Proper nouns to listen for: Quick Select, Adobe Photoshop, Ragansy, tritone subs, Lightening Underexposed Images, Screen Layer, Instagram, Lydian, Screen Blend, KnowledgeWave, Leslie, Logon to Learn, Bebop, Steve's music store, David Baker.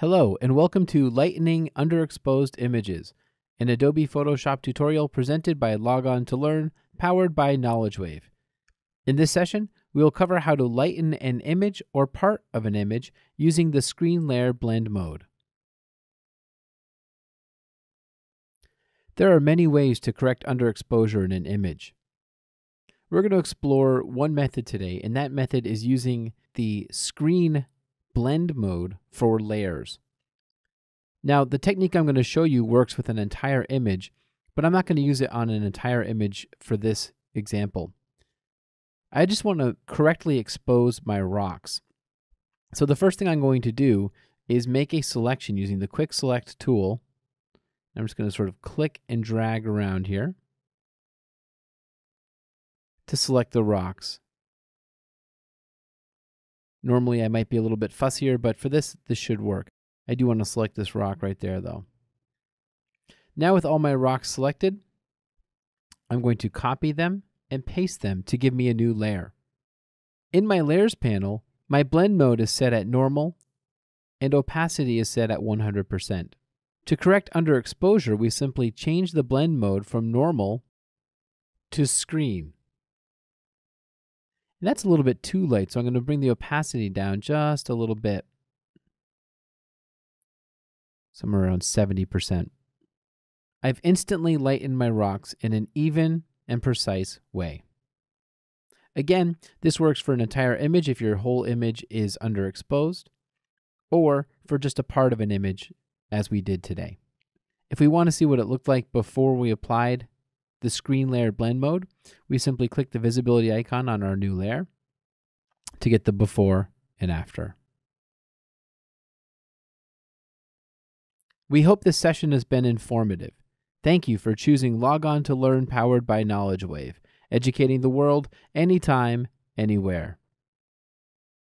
Hello and welcome to Lightening Underexposed Images, an Adobe Photoshop tutorial presented by Logon to Learn, powered by KnowledgeWave. In this session, we will cover how to lighten an image or part of an image using the Screen Layer blend mode. There are many ways to correct underexposure in an image. We're going to explore one method today, and that method is using the Screen Blend mode for layers. Now, the technique I'm going to show you works with an entire image, but I'm not going to use it on an entire image for this example. I just want to correctly expose my rocks. So the first thing I'm going to do is make a selection using the Quick Select tool. I'm just going to sort of click and drag around here to select the rocks. Normally I might be a little bit fussier, but for this should work. I do want to select this rock right there though. Now with all my rocks selected, I'm going to copy them and paste them to give me a new layer. In my layers panel, my blend mode is set at normal and opacity is set at 100%. To correct underexposure, we simply change the blend mode from normal to screen. And that's a little bit too light, so I'm going to bring the opacity down just a little bit. Somewhere around 70%. I've instantly lightened my rocks in an even and precise way. Again, this works for an entire image if your whole image is underexposed, or for just a part of an image as we did today. If we want to see what it looked like before we applied the Screen Layer blend mode, we simply click the visibility icon on our new layer to get the before and after. We hope this session has been informative. Thank you for choosing Logon to Learn, powered by KnowledgeWave, educating the world anytime, anywhere.